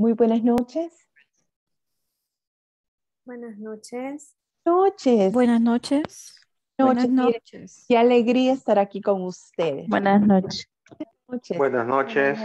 Muy buenas noches. Buenas noches. Buenas noches. Buenas noches. Qué alegría estar aquí con ustedes. Buenas noches. Buenas noches.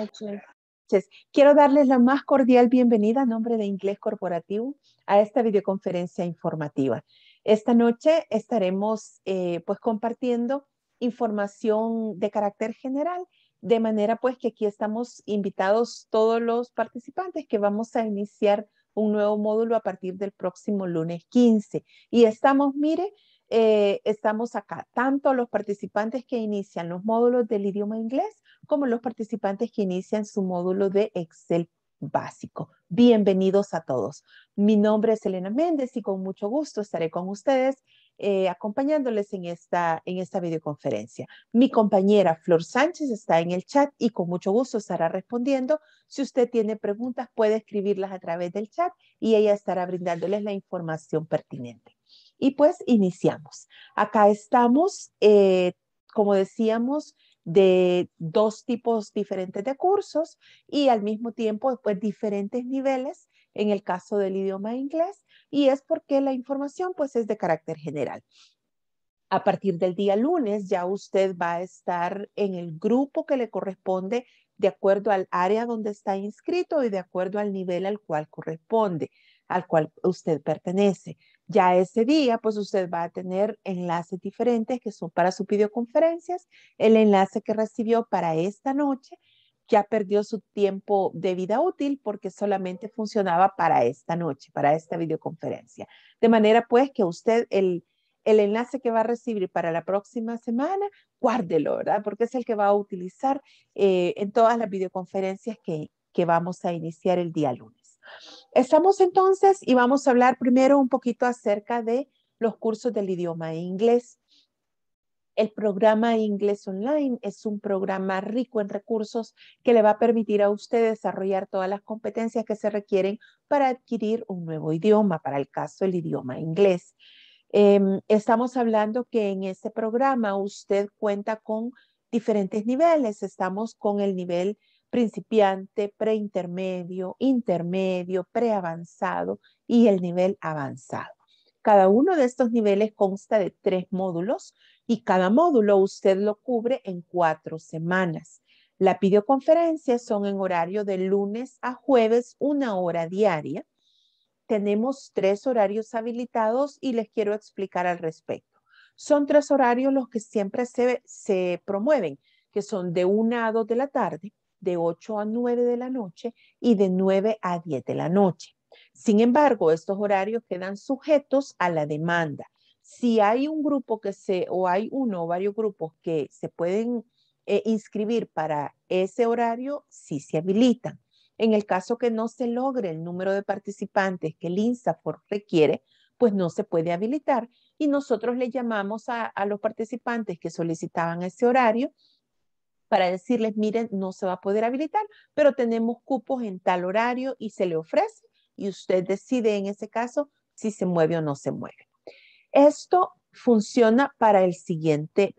Quiero darles la más cordial bienvenida a nombre de Inglés Corporativo a esta videoconferencia informativa. Esta noche estaremos pues compartiendo información de carácter general, de manera pues que aquí estamos invitados todos los participantes que vamos a iniciar un nuevo módulo a partir del próximo lunes 15. Y estamos, mire, estamos acá, tanto los participantes que inician los módulos del idioma inglés como los participantes que inician su módulo de Excel básico. Bienvenidos a todos. Mi nombre es Elena Méndez y con mucho gusto estaré con ustedes acompañándoles en esta videoconferencia. Mi compañera Flor Sánchez está en el chat y con mucho gusto estará respondiendo. Si usted tiene preguntas, puede escribirlas a través del chat y ella estará brindándoles la información pertinente. Y pues iniciamos. Acá estamos, como decíamos, de dos tipos diferentes de cursos y al mismo tiempo pues diferentes niveles en el caso del idioma inglés. Y es porque la información pues es de carácter general. A partir del día lunes ya usted va a estar en el grupo que le corresponde de acuerdo al área donde está inscrito y de acuerdo al nivel al cual corresponde, al cual usted pertenece. Ya ese día pues usted va a tener enlaces diferentes que son para sus videoconferencias. El enlace que recibió para esta noche ya perdió su tiempo de vida útil porque solamente funcionaba para esta noche, para esta videoconferencia. De manera pues que usted el enlace que va a recibir para la próxima semana, guárdelo, ¿verdad? Porque es el que va a utilizar en todas las videoconferencias que vamos a iniciar el día lunes. Estamos entonces y vamos a hablar primero un poquito acerca de los cursos del idioma inglés. El programa Inglés Online es un programa rico en recursos que le va a permitir a usted desarrollar todas las competencias que se requieren para adquirir un nuevo idioma, para el caso del idioma inglés. Estamos hablando que en este programa usted cuenta con diferentes niveles. Estamos con el nivel principiante, preintermedio, intermedio, preavanzado y el nivel avanzado. Cada uno de estos niveles consta de 3 módulos. Y cada módulo usted lo cubre en 4 semanas. Las videoconferencias son en horario de lunes a jueves, 1 hora diaria. Tenemos 3 horarios habilitados y les quiero explicar al respecto. Son 3 horarios los que siempre se promueven, que son de 1 a 2 de la tarde, de 8 a 9 de la noche y de 9 a 10 de la noche. Sin embargo, estos horarios quedan sujetos a la demanda. Si hay un grupo o hay uno o varios grupos que se pueden inscribir para ese horario, sí se habilitan. En el caso que no se logre el número de participantes que el INSAFORP requiere, pues no se puede habilitar. Y nosotros le llamamos a los participantes que solicitaban ese horario para decirles, miren, no se va a poder habilitar, pero tenemos cupos en tal horario y se le ofrece. Y usted decide en ese caso si se mueve o no se mueve. Esto funciona para la siguiente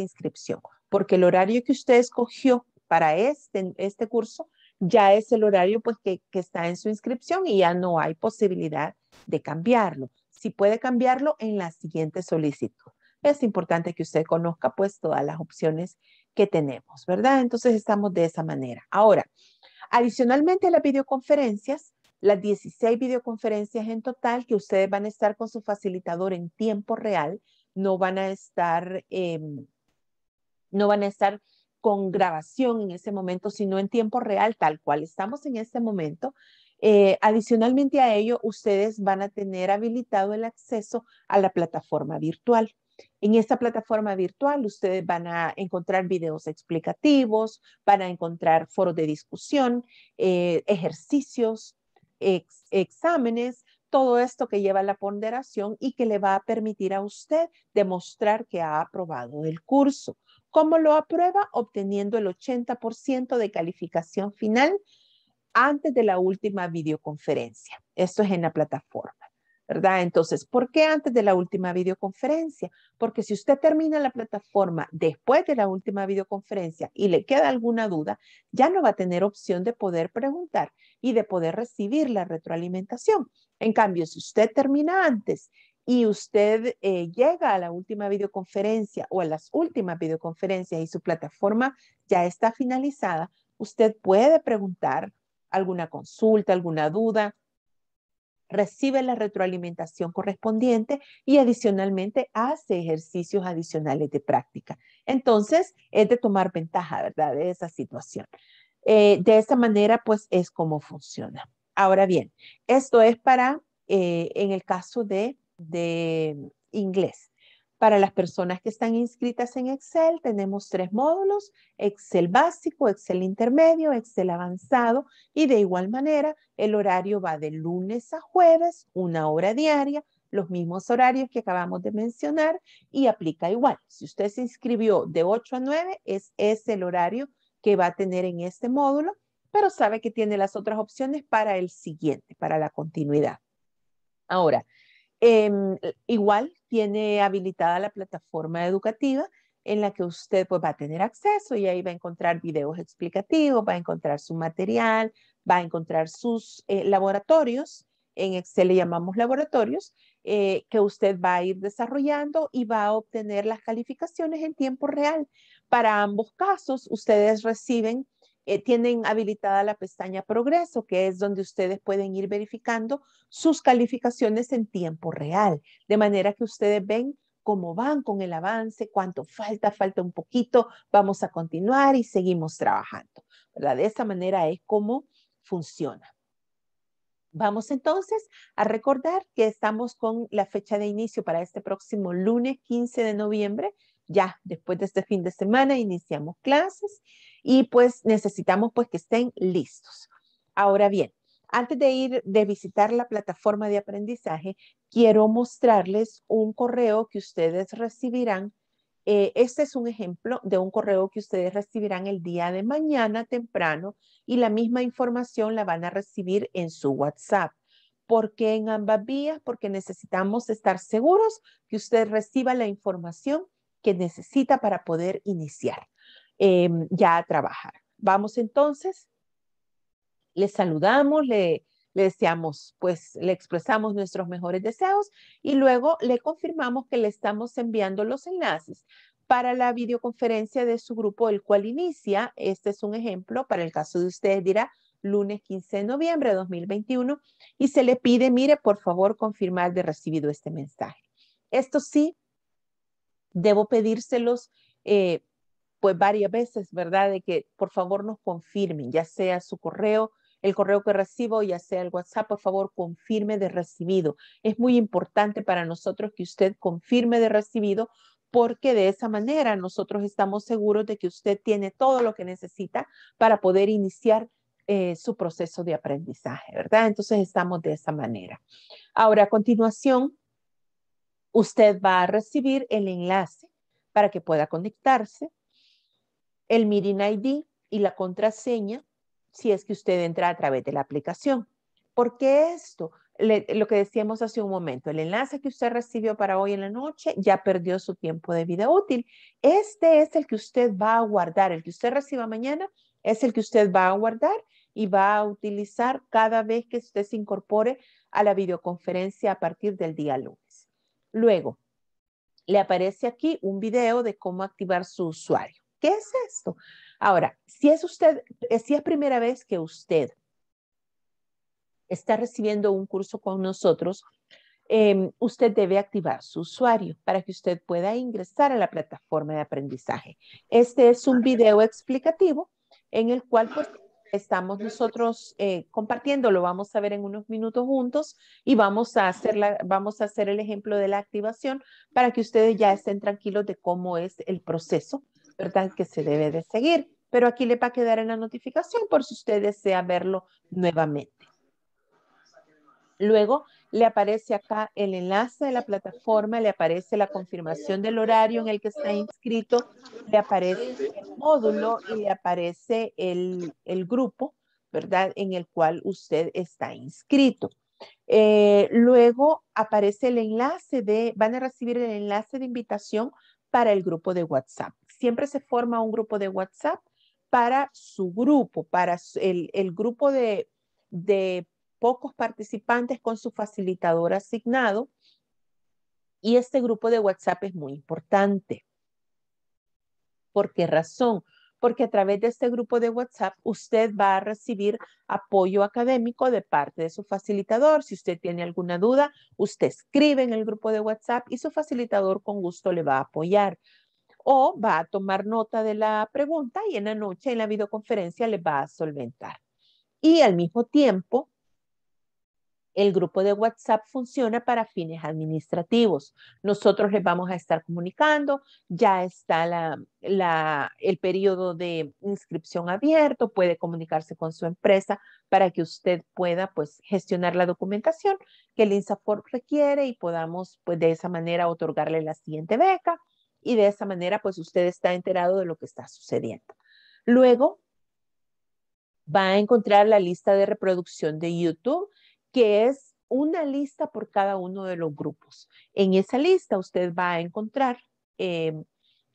inscripción, porque el horario que usted escogió para este curso ya es el horario pues, que está en su inscripción y ya no hay posibilidad de cambiarlo. Si puede cambiarlo en la siguiente solicitud. Es importante que usted conozca pues, todas las opciones que tenemos, ¿verdad? Entonces estamos de esa manera. Ahora, adicionalmente a las videoconferencias, las 16 videoconferencias en total que ustedes van a estar con su facilitador en tiempo real, no van a estar con grabación en ese momento, sino en tiempo real, tal cual estamos en este momento. Adicionalmente a ello, ustedes van a tener habilitado el acceso a la plataforma virtual. En esta plataforma virtual ustedes van a encontrar videos explicativos, van a encontrar foros de discusión, ejercicios, exámenes, todo esto que lleva a la ponderación y que le va a permitir a usted demostrar que ha aprobado el curso. ¿Cómo lo aprueba? Obteniendo el 80% de calificación final antes de la última videoconferencia. Esto es en la plataforma. ¿verdad? Entonces, ¿por qué antes de la última videoconferencia? Porque si usted termina la plataforma después de la última videoconferencia y le queda alguna duda, ya no va a tener opción de poder preguntar y de poder recibir la retroalimentación. En cambio, si usted termina antes y usted llega a la última videoconferencia o a las últimas videoconferencias y su plataforma ya está finalizada, usted puede preguntar alguna consulta, alguna duda, recibe la retroalimentación correspondiente y adicionalmente hace ejercicios adicionales de práctica. Entonces, es de tomar ventaja, ¿verdad?, de esa situación. De esa manera, pues, es como funciona. Ahora bien, esto es para, en el caso de inglés. Para las personas que están inscritas en Excel, tenemos 3 módulos, Excel básico, Excel intermedio, Excel avanzado, y de igual manera el horario va de lunes a jueves, 1 hora diaria, los mismos horarios que acabamos de mencionar, y aplica igual. Si usted se inscribió de 8 a 9, es el horario que va a tener en este módulo, pero sabe que tiene las otras opciones para el siguiente, para la continuidad. Ahora, igual tiene habilitada la plataforma educativa en la que usted pues, va a tener acceso y ahí va a encontrar videos explicativos, va a encontrar su material, va a encontrar sus laboratorios, en Excel le llamamos laboratorios, que usted va a ir desarrollando y va a obtener las calificaciones en tiempo real. Para ambos casos, ustedes reciben tienen habilitada la pestaña Progreso, que es donde ustedes pueden ir verificando sus calificaciones en tiempo real, de manera que ustedes ven cómo van con el avance, cuánto falta un poquito, vamos a continuar y seguimos trabajando, ¿verdad? De esa manera es como funciona. Vamos entonces a recordar que estamos con la fecha de inicio para este próximo lunes 15 de noviembre. Ya después de este fin de semana iniciamos clases y pues necesitamos pues que estén listos. Ahora bien, antes de visitar la plataforma de aprendizaje, quiero mostrarles un correo que ustedes recibirán. Este es un ejemplo de un correo que ustedes recibirán el día de mañana temprano y la misma información la van a recibir en su WhatsApp. ¿Por qué en ambas vías? Porque necesitamos estar seguros que usted reciba la información que necesita para poder iniciar ya a trabajar. Vamos entonces, les saludamos, le deseamos, pues le expresamos nuestros mejores deseos y luego le confirmamos que le estamos enviando los enlaces para la videoconferencia de su grupo, el cual inicia, este es un ejemplo, para el caso de ustedes dirá, lunes 15 de noviembre de 2021 y se le pide, mire, por favor, confirmar de recibido este mensaje. Esto sí, debo pedírselos pues varias veces, ¿verdad? De que por favor nos confirmen, ya sea su correo, el correo que recibo, ya sea el WhatsApp, por favor confirme de recibido. Es muy importante para nosotros que usted confirme de recibido porque de esa manera nosotros estamos seguros de que usted tiene todo lo que necesita para poder iniciar su proceso de aprendizaje, ¿verdad? Entonces estamos de esa manera. Ahora, a continuación, usted va a recibir el enlace para que pueda conectarse, el meeting ID y la contraseña si es que usted entra a través de la aplicación. ¿Por qué esto? Lo que decíamos hace un momento, el enlace que usted recibió para hoy en la noche ya perdió su tiempo de vida útil. Este es el que usted va a guardar, el que usted reciba mañana es el que usted va a guardar y va a utilizar cada vez que usted se incorpore a la videoconferencia a partir del día lunes. Luego, le aparece aquí un video de cómo activar su usuario. ¿Qué es esto? Ahora, si es primera vez que usted está recibiendo un curso con nosotros, usted debe activar su usuario para que usted pueda ingresar a la plataforma de aprendizaje. Este es un video explicativo en el cual pues, estamos nosotros compartiendo, lo vamos a ver en unos minutos juntos y vamos a hacer el ejemplo de la activación para que ustedes ya estén tranquilos de cómo es el proceso, ¿verdad? Que se debe de seguir. Pero aquí le va a quedar en la notificación por si usted desea verlo nuevamente. Luego le aparece acá el enlace de la plataforma, le aparece la confirmación del horario en el que está inscrito, le aparece el módulo y le aparece el grupo, ¿verdad? En el cual usted está inscrito. Luego aparece el enlace de, van a recibir el enlace de invitación para el grupo de WhatsApp. Siempre se forma un grupo de WhatsApp para su grupo, para el grupo de pocos participantes con su facilitador asignado. Y este grupo de WhatsApp es muy importante. ¿Por qué razón? Porque a través de este grupo de WhatsApp usted va a recibir apoyo académico de parte de su facilitador. Si usted tiene alguna duda, usted escribe en el grupo de WhatsApp y su facilitador con gusto le va a apoyar. O va a tomar nota de la pregunta y en la noche en la videoconferencia le va a solventar. Y al mismo tiempo, el grupo de WhatsApp funciona para fines administrativos. Nosotros les vamos a estar comunicando, ya está el periodo de inscripción abierto, puede comunicarse con su empresa para que usted pueda pues, gestionar la documentación que el INSAFORP requiere y podamos pues, de esa manera otorgarle la siguiente beca y de esa manera pues, usted está enterado de lo que está sucediendo. Luego va a encontrar la lista de reproducción de YouTube, que es una lista por cada uno de los grupos. En esa lista usted va a encontrar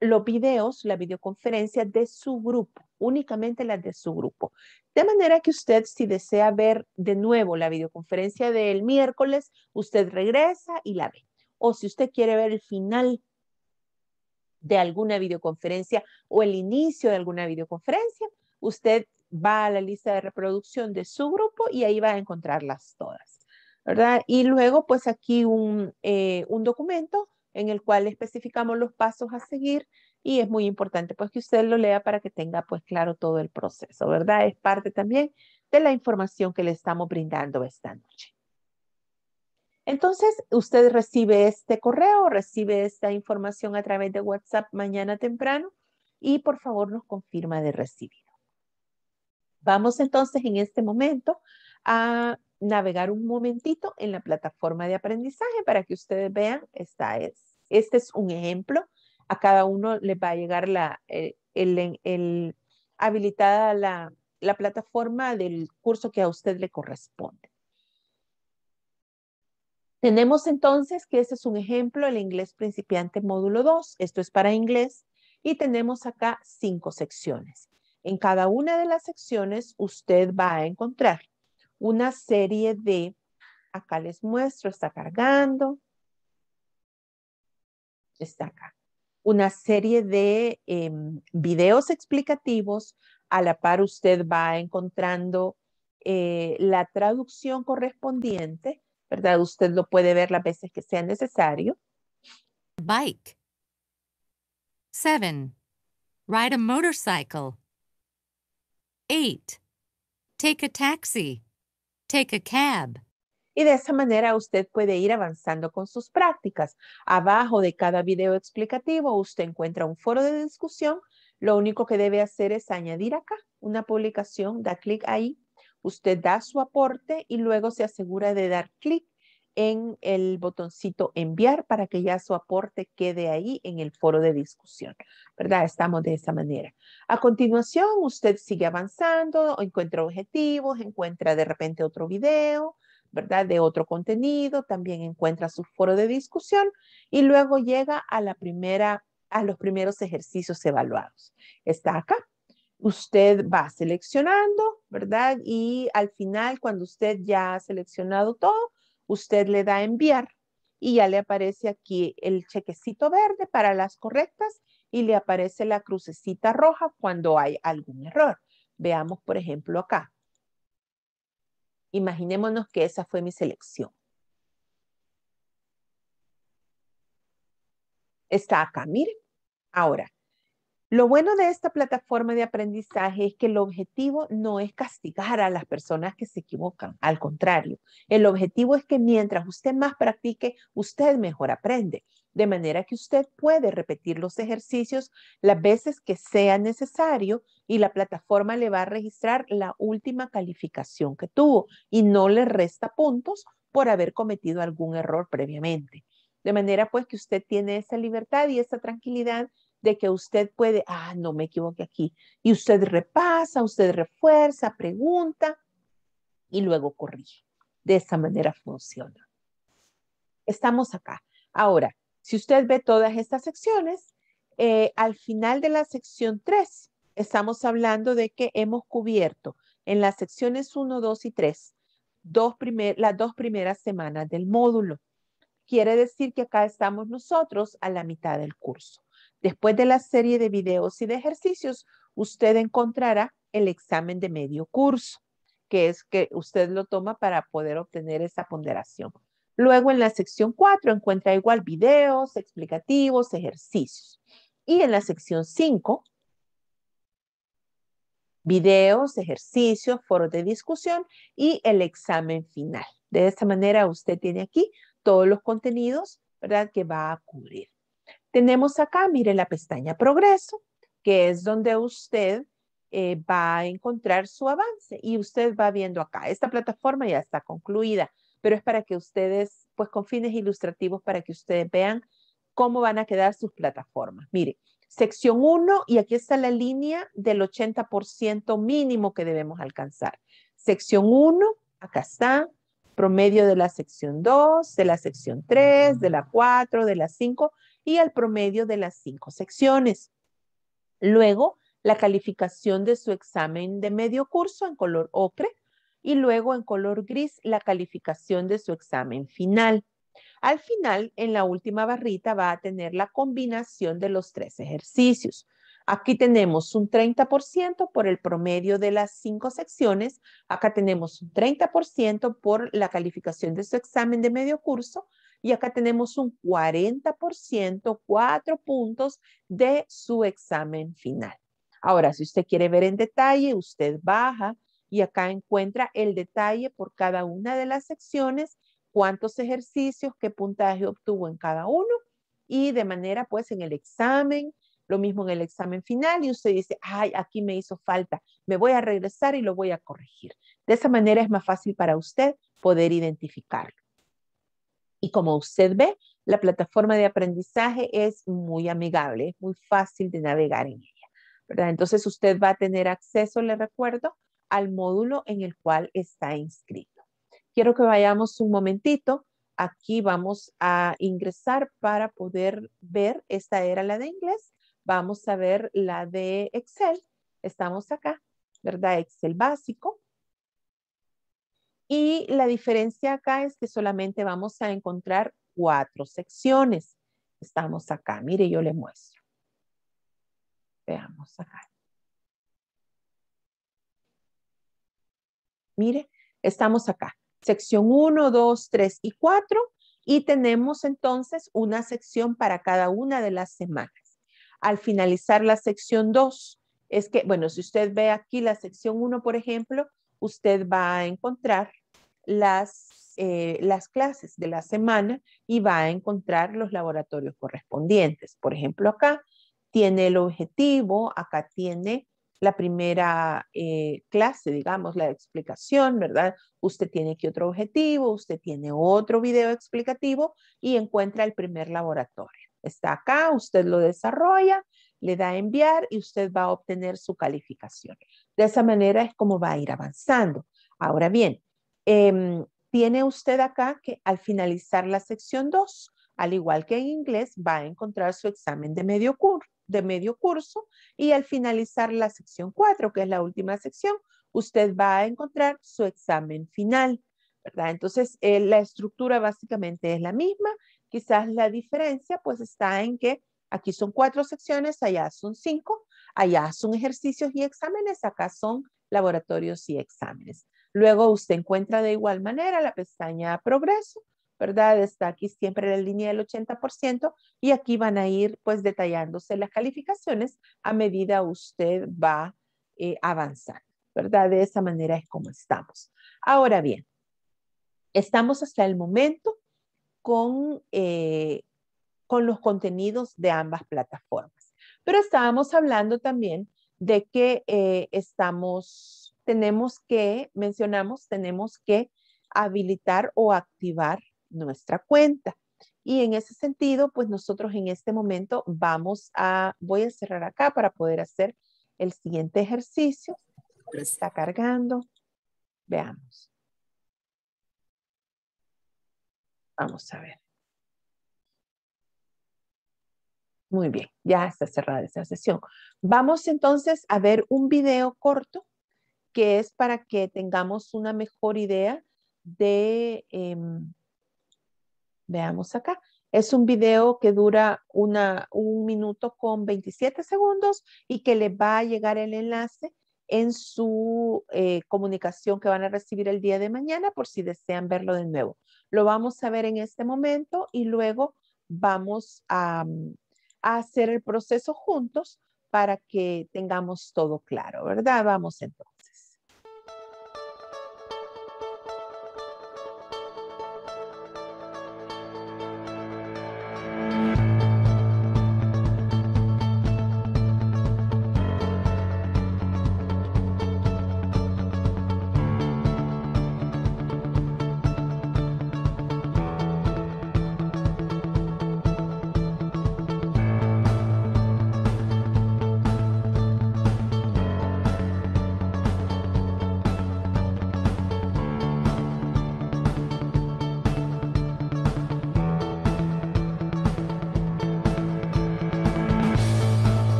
los videos, la videoconferencia de su grupo, únicamente las de su grupo. De manera que usted, si desea ver de nuevo la videoconferencia del miércoles, usted regresa y la ve. O si usted quiere ver el final de alguna videoconferencia o el inicio de alguna videoconferencia, usted va a la lista de reproducción de su grupo y ahí va a encontrarlas todas, ¿verdad? Y luego, pues aquí un documento en el cual especificamos los pasos a seguir y es muy importante, pues, que usted lo lea para que tenga, pues, claro todo el proceso, ¿verdad? Es parte también de la información que le estamos brindando esta noche. Entonces, usted recibe este correo, recibe esta información a través de WhatsApp mañana temprano y, por favor, nos confirma de recibir. Vamos entonces en este momento a navegar un momentito en la plataforma de aprendizaje para que ustedes vean, este es un ejemplo. A cada uno les va a llegar habilitada la plataforma del curso que a usted le corresponde. Tenemos entonces que este es un ejemplo, el inglés principiante módulo 2. Esto es para inglés y tenemos acá 5 secciones. En cada una de las secciones usted va a encontrar una serie de, acá les muestro, está cargando, está acá, una serie de videos explicativos. A la par usted va encontrando la traducción correspondiente, ¿verdad? Usted lo puede ver las veces que sea necesario. Bike. 7. Ride a motorcycle. 8. Take a taxi. Take a cab. Y de esa manera usted puede ir avanzando con sus prácticas. Abajo de cada video explicativo usted encuentra un foro de discusión. Lo único que debe hacer es añadir acá una publicación, da clic ahí. Usted da su aporte y luego se asegura de dar clic en el botoncito enviar para que ya su aporte quede ahí en el foro de discusión, ¿verdad? Estamos de esa manera. A continuación, usted sigue avanzando, encuentra objetivos, encuentra de repente otro video, ¿verdad? De otro contenido, también encuentra su foro de discusión y luego llega a los primeros ejercicios evaluados. Está acá. Usted va seleccionando, ¿verdad? Y al final, cuando usted ya ha seleccionado todo, usted le da a enviar y ya le aparece aquí el chequecito verde para las correctas y le aparece la crucecita roja cuando hay algún error. Veamos, por ejemplo, acá. Imaginémonos que esa fue mi selección. Está acá, miren. Ahora, lo bueno de esta plataforma de aprendizaje es que el objetivo no es castigar a las personas que se equivocan, al contrario. El objetivo es que mientras usted más practique, usted mejor aprende. De manera que usted puede repetir los ejercicios las veces que sea necesario y la plataforma le va a registrar la última calificación que tuvo y no le resta puntos por haber cometido algún error previamente. De manera pues que usted tiene esa libertad y esa tranquilidad de que usted puede, no me equivoqué aquí, y usted repasa, usted refuerza, pregunta y luego corrige, de esta manera funciona. Estamos acá. Ahora, si usted ve todas estas secciones, al final de la sección 3, estamos hablando de que hemos cubierto en las secciones 1, 2 y 3, las dos primeras semanas del módulo. Quiere decir que acá estamos nosotros a la mitad del curso. Después de la serie de videos y de ejercicios, usted encontrará el examen de medio curso, que es que usted lo toma para poder obtener esa ponderación. Luego en la sección 4 encuentra igual videos, explicativos, ejercicios. Y en la sección 5, videos, ejercicios, foros de discusión y el examen final. De esta manera usted tiene aquí todos los contenidos, ¿verdad?, que va a cubrir. Tenemos acá, mire, la pestaña Progreso, que es donde usted va a encontrar su avance y usted va viendo acá. Esta plataforma ya está concluida, pero es para que ustedes, pues con fines ilustrativos, para que ustedes vean cómo van a quedar sus plataformas. Mire, sección 1, y aquí está la línea del 80% mínimo que debemos alcanzar. Sección 1, acá está. Promedio de la sección 2, de la sección 3, de la 4, de la 5 y el promedio de las 5 secciones. Luego, la calificación de su examen de medio curso en color ocre y luego en color gris la calificación de su examen final. Al final, en la última barrita va a tener la combinación de los 3 ejercicios. Aquí tenemos un 30% por el promedio de las 5 secciones. Acá tenemos un 30% por la calificación de su examen de medio curso. Y acá tenemos un 40%, 4 puntos de su examen final. Ahora, si usted quiere ver en detalle, usted baja y acá encuentra el detalle por cada una de las secciones, cuántos ejercicios, qué puntaje obtuvo en cada uno. Y de manera, pues, en el examen. Lo mismo en el examen final y usted dice, ay, aquí me hizo falta, me voy a regresar y lo voy a corregir. De esa manera es más fácil para usted poder identificarlo. Y como usted ve, la plataforma de aprendizaje es muy amigable, es muy fácil de navegar en ella, ¿verdad? Entonces usted va a tener acceso, le recuerdo, al módulo en el cual está inscrito. Quiero que vayamos un momentito. Aquí vamos a ingresar para poder ver, esta era la de inglés. Vamos a ver la de Excel. Estamos acá, ¿verdad? Excel básico. Y la diferencia acá es que solamente vamos a encontrar 4 secciones. Estamos acá. Mire, yo le muestro. Veamos acá. Mire, estamos acá. Sección 1, 2, 3 y 4. Y tenemos entonces una sección para cada una de las semanas. Al finalizar la sección 2, es que, bueno, si usted ve aquí la sección 1, por ejemplo, usted va a encontrar las clases de la semana y va a encontrar los laboratorios correspondientes. Por ejemplo, acá tiene el objetivo, acá tiene la primera clase, digamos, la explicación, ¿verdad? Usted tiene aquí otro objetivo, usted tiene otro video explicativo y encuentra el primer laboratorio. Está acá, usted lo desarrolla, le da a enviar y usted va a obtener su calificación. De esa manera es como va a ir avanzando. Ahora bien, tiene usted acá que al finalizar la sección 2, al igual que en inglés, va a encontrar su examen de medio curso y al finalizar la sección 4, que es la última sección, usted va a encontrar su examen final, ¿verdad? Entonces, la estructura básicamente es la misma. Quizás la diferencia pues está en que aquí son 4 secciones, allá son 5, allá son ejercicios y exámenes, acá son laboratorios y exámenes. Luego usted encuentra de igual manera la pestaña Progreso, ¿verdad? Está aquí siempre la línea del 80% y aquí van a ir pues detallándose las calificaciones a medida usted va avanzando, ¿verdad? De esa manera es como estamos. Ahora bien, estamos hasta el momento con los contenidos de ambas plataformas. Pero estábamos hablando también de que tenemos que habilitar o activar nuestra cuenta. Y en ese sentido, pues nosotros en este momento voy a cerrar acá para poder hacer el siguiente ejercicio. Está cargando. Veamos. Vamos a ver. Muy bien, ya está cerrada esta sesión. Vamos entonces a ver un video corto que es para que tengamos una mejor idea de... veamos acá. Es un video que dura un minuto con 27 segundos y que le va a llegar el enlace en su comunicación que van a recibir el día de mañana por si desean verlo de nuevo. Lo vamos a ver en este momento y luego vamos a hacer el proceso juntos para que tengamos todo claro, ¿verdad? Vamos entonces.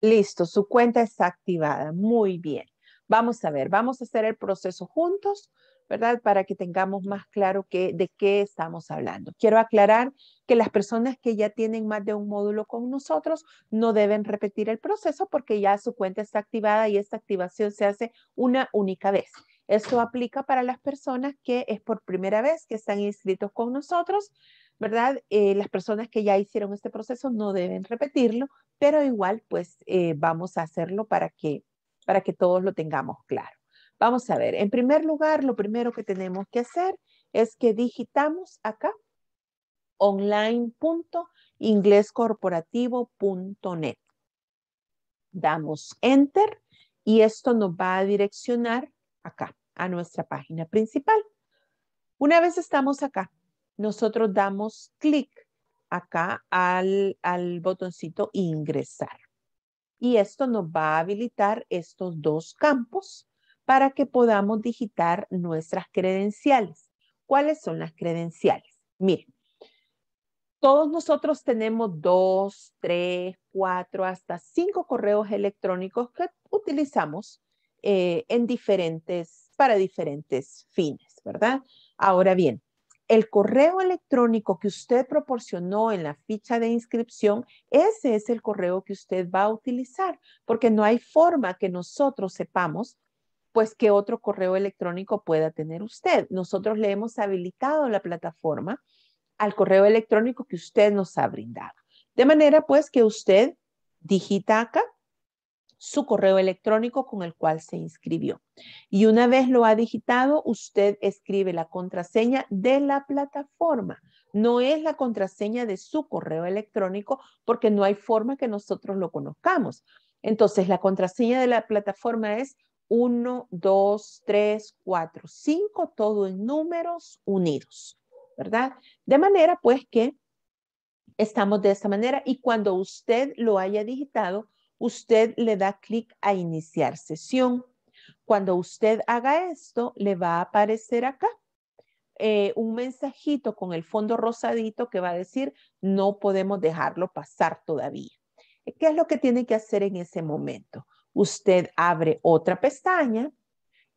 Listo, su cuenta está activada. Muy bien. Vamos a ver, vamos a hacer el proceso juntos, ¿verdad? Para que tengamos más claro de qué estamos hablando. Quiero aclarar que las personas que ya tienen más de un módulo con nosotros no deben repetir el proceso porque ya su cuenta está activada y esta activación se hace una única vez. Esto aplica para las personas que es por primera vez que están inscritos con nosotros, ¿verdad? Las personas que ya hicieron este proceso no deben repetirlo, pero igual pues vamos a hacerlo para que todos lo tengamos claro. Vamos a ver, en primer lugar, lo primero que tenemos que hacer es que digitamos acá online.inglescorporativo.net. Damos Enter y esto nos va a direccionar acá a nuestra página principal. Una vez estamos acá, nosotros damos clic acá al botoncito ingresar. Y esto nos va a habilitar estos dos campos para que podamos digitar nuestras credenciales. ¿Cuáles son las credenciales? Miren, todos nosotros tenemos 2, 3, 4, hasta 5 correos electrónicos que utilizamos para diferentes fines, ¿verdad? Ahora bien, el correo electrónico que usted proporcionó en la ficha de inscripción, ese es el correo que usted va a utilizar, porque no hay forma que nosotros sepamos, pues, qué otro correo electrónico pueda tener usted. Nosotros le hemos habilitado la plataforma al correo electrónico que usted nos ha brindado. De manera, pues, que usted digita acá su correo electrónico con el cual se inscribió. Y una vez lo ha digitado, usted escribe la contraseña de la plataforma. No es la contraseña de su correo electrónico porque no hay forma que nosotros lo conozcamos. Entonces, la contraseña de la plataforma es 1, 2, 3, 4, 5, todo en números unidos, ¿verdad? De manera, pues, que estamos de esta manera y cuando usted lo haya digitado, usted le da clic a iniciar sesión. Cuando usted haga esto, le va a aparecer acá un mensajito con el fondo rosadito que va a decir, no podemos dejarlo pasar todavía. ¿Qué es lo que tiene que hacer en ese momento? Usted abre otra pestaña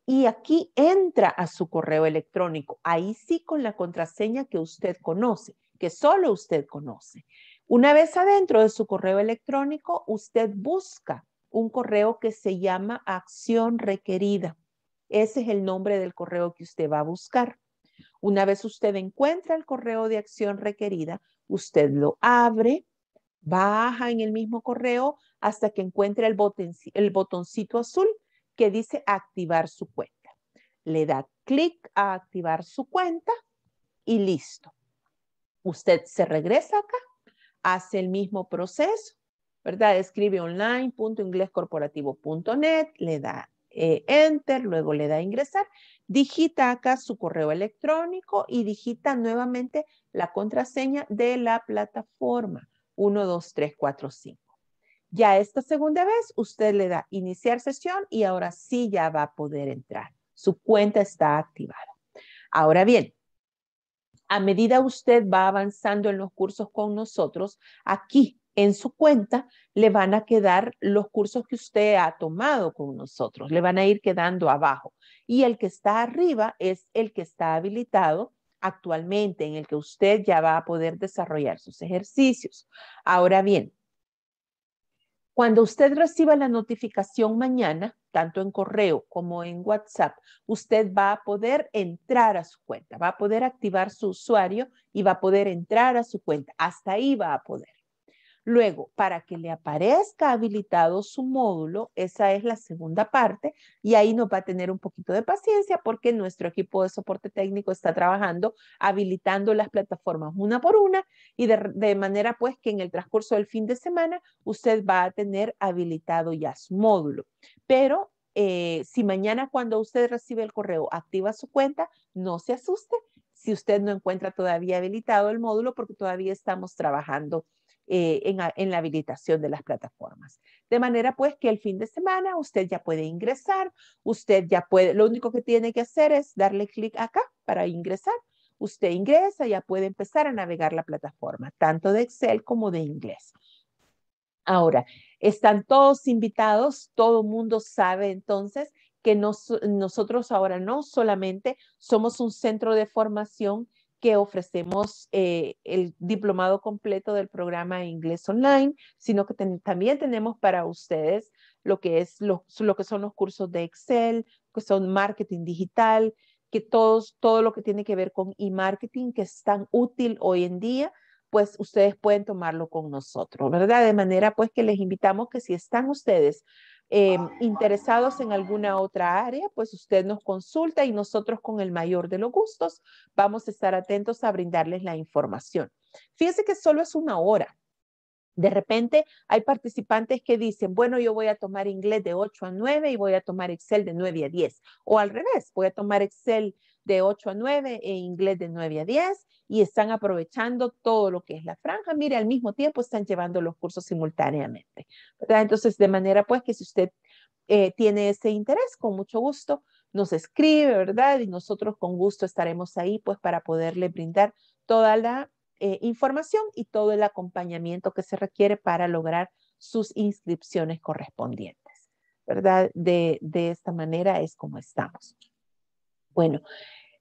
y aquí entra a su correo electrónico. Ahí sí con la contraseña que usted conoce, que solo usted conoce. Una vez adentro de su correo electrónico, usted busca un correo que se llama acción requerida. Ese es el nombre del correo que usted va a buscar. Una vez usted encuentra el correo de acción requerida, usted lo abre, baja en el mismo correo hasta que encuentre el botoncito azul que dice activar su cuenta. Le da clic a activar su cuenta y listo. Usted se regresa acá, hace el mismo proceso, ¿verdad? Escribe online.inglescorporativo.net, le da enter, luego le da ingresar, digita acá su correo electrónico y digita nuevamente la contraseña de la plataforma, 12345. Ya esta segunda vez usted le da iniciar sesión y ahora sí ya va a poder entrar. Su cuenta está activada. Ahora bien, a medida usted va avanzando en los cursos con nosotros, aquí en su cuenta le van a quedar los cursos que usted ha tomado con nosotros. Le van a ir quedando abajo. Y el que está arriba es el que está habilitado actualmente, en el que usted ya va a poder desarrollar sus ejercicios. Ahora bien, cuando usted reciba la notificación mañana, tanto en correo como en WhatsApp, usted va a poder entrar a su cuenta, va a poder activar su usuario y va a poder entrar a su cuenta. Hasta ahí va a poder. Luego, para que le aparezca habilitado su módulo, esa es la segunda parte, y ahí nos va a tener un poquito de paciencia porque nuestro equipo de soporte técnico está trabajando, habilitando las plataformas una por una, y de manera pues que en el transcurso del fin de semana usted va a tener habilitado ya su módulo. Pero si mañana cuando usted recibe el correo activa su cuenta, no se asuste si usted no encuentra todavía habilitado el módulo porque todavía estamos trabajando en la habilitación de las plataformas. De manera pues que el fin de semana usted ya puede ingresar, usted ya puede, lo único que tiene que hacer es darle clic acá para ingresar. Usted ingresa, ya puede empezar a navegar la plataforma, tanto de Excel como de inglés. Ahora, están todos invitados, todo mundo sabe entonces que nosotros ahora no solamente somos un centro de formación que ofrecemos el diplomado completo del programa Inglés Online, sino que también tenemos para ustedes lo que es lo que son los cursos de Excel, que son marketing digital, que todo lo que tiene que ver con e-marketing, que es tan útil hoy en día, pues ustedes pueden tomarlo con nosotros, ¿verdad? De manera pues que les invitamos que si están ustedes interesados en alguna otra área, pues usted nos consulta y nosotros con el mayor de los gustos vamos a estar atentos a brindarles la información. Fíjense que solo es una hora. De repente hay participantes que dicen, bueno, yo voy a tomar inglés de 8 a 9 y voy a tomar Excel de 9 a 10. O al revés, voy a tomar Excel de 8 a 9 e inglés de 9 a 10 y están aprovechando todo lo que es la franja. Mire, al mismo tiempo están llevando los cursos simultáneamente, ¿verdad? Entonces, de manera pues que si usted tiene ese interés, con mucho gusto nos escribe, ¿verdad? Y nosotros con gusto estaremos ahí pues para poderle brindar toda la información y todo el acompañamiento que se requiere para lograr sus inscripciones correspondientes, ¿verdad? De esta manera es como estamos. Bueno,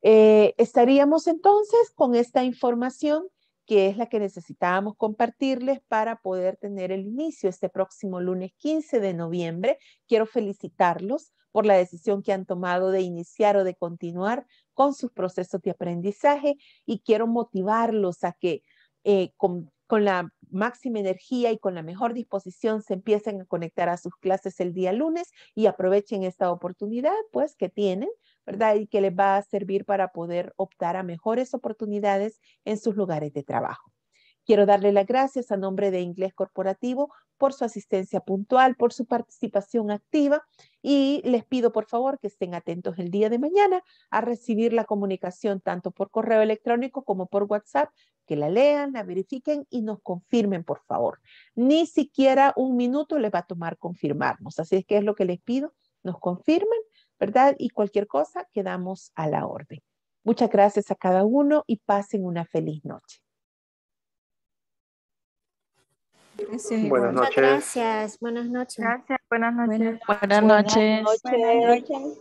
estaríamos entonces con esta información que es la que necesitábamos compartirles para poder tener el inicio este próximo lunes 15 de noviembre. Quiero felicitarlos por la decisión que han tomado de iniciar o de continuar con sus procesos de aprendizaje y quiero motivarlos a que con la máxima energía y con la mejor disposición se empiecen a conectar a sus clases el día lunes y aprovechen esta oportunidad pues que tienen, ¿verdad? Y que les va a servir para poder optar a mejores oportunidades en sus lugares de trabajo. Quiero darle las gracias a nombre de Inglés Corporativo por su asistencia puntual, por su participación activa y les pido por favor que estén atentos el día de mañana a recibir la comunicación tanto por correo electrónico como por WhatsApp, que la lean, la verifiquen y nos confirmen por favor. Ni siquiera un minuto les va a tomar confirmarnos, así es que es lo que les pido, nos confirmen, ¿verdad? Y cualquier cosa quedamos a la orden. Muchas gracias a cada uno y pasen una feliz noche. Sí. Buenas noches. Muchas gracias. Buenas noches. Gracias. Buenas noches. Buenas noches. Buenas noches.